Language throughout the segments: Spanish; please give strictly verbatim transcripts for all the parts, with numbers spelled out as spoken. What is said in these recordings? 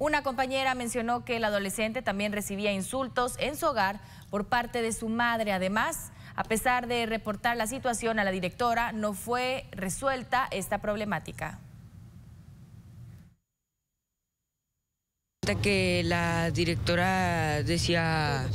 Una compañera mencionó que el adolescente también recibía insultos en su hogar por parte de su madre. Además, a pesar de reportar la situación a la directora, no fue resuelta esta problemática. Que la directora decía,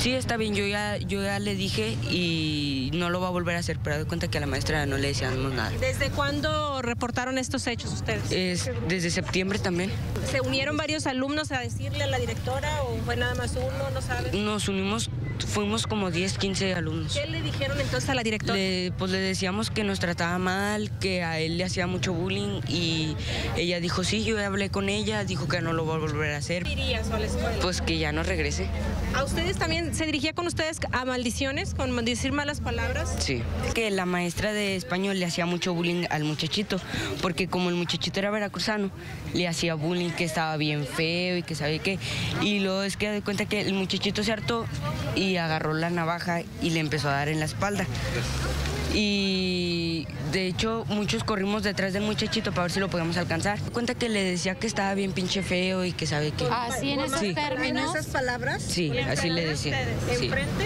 sí, está bien, yo ya, yo ya le dije y no lo va a volver a hacer, pero doy cuenta que a la maestra no le decíamos nada. ¿Desde cuándo reportaron estos hechos ustedes? Es, desde septiembre también. ¿Se unieron varios alumnos a decirle a la directora o fue nada más uno, no sabes? Nos unimos, fuimos como diez, quince alumnos. ¿Qué le dijeron entonces a la directora? Le, pues le decíamos que nos trataba mal, que a él le hacía mucho bullying y ella dijo, sí, yo hablé con ella, dijo que no lo va a volver a hacer. ¿Qué dirías a la escuela? Pues que ya no regrese. ¿A ustedes también se dirigía con ustedes a maldiciones, con decir malas palabras? Sí. Que la maestra de español le hacía mucho bullying al muchachito, porque como el muchachito era veracruzano, le hacía bullying que estaba bien feo y que sabía qué. Y luego es que da cuenta que el muchachito se hartó y agarró la navaja y le empezó a dar en la espalda. Y de hecho muchos corrimos detrás del muchachito para ver si lo podíamos alcanzar. Cuenta que le decía que estaba bien pinche feo y que sabe que... ¿Así en esos sí. términos? ¿En esas palabras? Sí, así le decía. Sí. ¿Enfrente?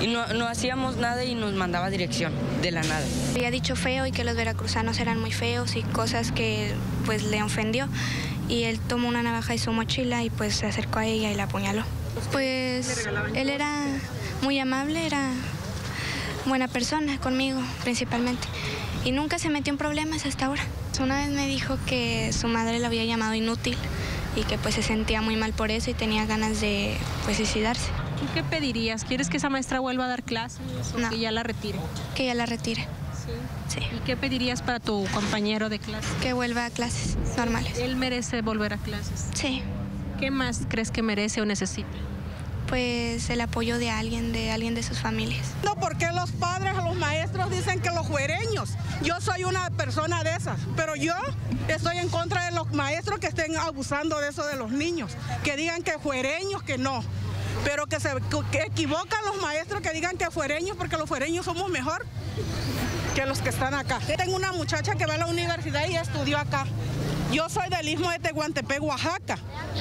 Y no, no hacíamos nada y nos mandaba dirección, de la nada. Había dicho feo y que los veracruzanos eran muy feos y cosas que pues le ofendió. Y él tomó una navaja y su mochila y pues se acercó a ella y la apuñaló. Pues él era muy amable, era... buena persona conmigo principalmente y nunca se metió en problemas hasta ahora. Una vez me dijo que su madre lo había llamado inútil y que pues se sentía muy mal por eso y tenía ganas de pues suicidarse. ¿Tú qué pedirías? ¿Quieres que esa maestra vuelva a dar clases o no, que ya la retire? Que ya la retire. Sí. Sí. ¿Y qué pedirías para tu compañero de clase? Que vuelva a clases normales. ¿Él merece volver a clases? Sí. ¿Qué más crees que merece o necesita? Pues el apoyo de alguien, de alguien de sus familias. No, porque los padres, los maestros dicen que los juereños. Yo soy una persona de esas, pero yo estoy en contra de los maestros que estén abusando de eso de los niños, que digan que juereños, que no. Pero que se que equivocan los maestros que digan que fuereños, porque los fuereños somos mejor que los que están acá. Tengo una muchacha que va a la universidad y estudió acá. Yo soy del Istmo de Tehuantepec, Oaxaca,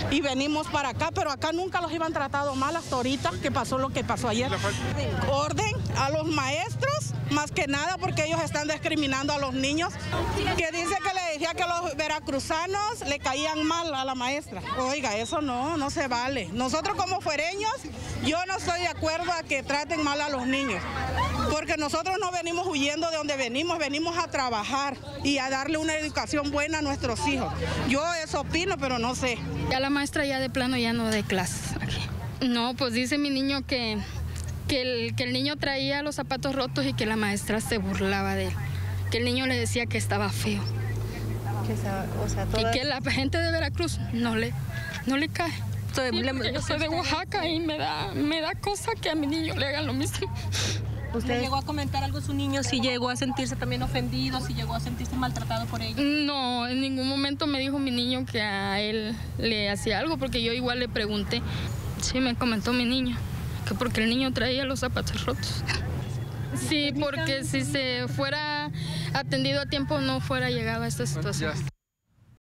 y venimos para acá, pero acá nunca los iban tratado mal hasta ahorita, que pasó lo que pasó ayer. Orden a los maestros, más que nada, porque ellos están discriminando a los niños, que dice que le decía que los veracruzanos le caían mal a la maestra. Oiga, eso no, no se vale. Nosotros como fuereños, yo no estoy de acuerdo a que traten mal a los niños, porque nosotros no venimos huyendo de donde venimos, venimos a trabajar y a darle una educación buena a nuestros hijos. Yo eso opino, pero no sé. Ya la maestra ya de plano ya no de clases. No, pues dice mi niño que, que, el, que el niño traía los zapatos rotos y que la maestra se burlaba de él. Que el niño le decía que estaba feo. Que esa, o sea, toda... Y que la gente de Veracruz no le, no le cae. Estoy, sí, le, yo soy de Oaxaca y me da, me da cosa que a mi niño le hagan lo mismo. ¿Usted llegó a comentar algo su niño, si llegó a sentirse también ofendido, si llegó a sentirse maltratado por ella? No, en ningún momento me dijo mi niño que a él le hacía algo, porque yo igual le pregunté. Sí, me comentó mi niño, que porque el niño traía los zapatos rotos. Sí, porque si se fuera atendido a tiempo no fuera llegado a esta situación.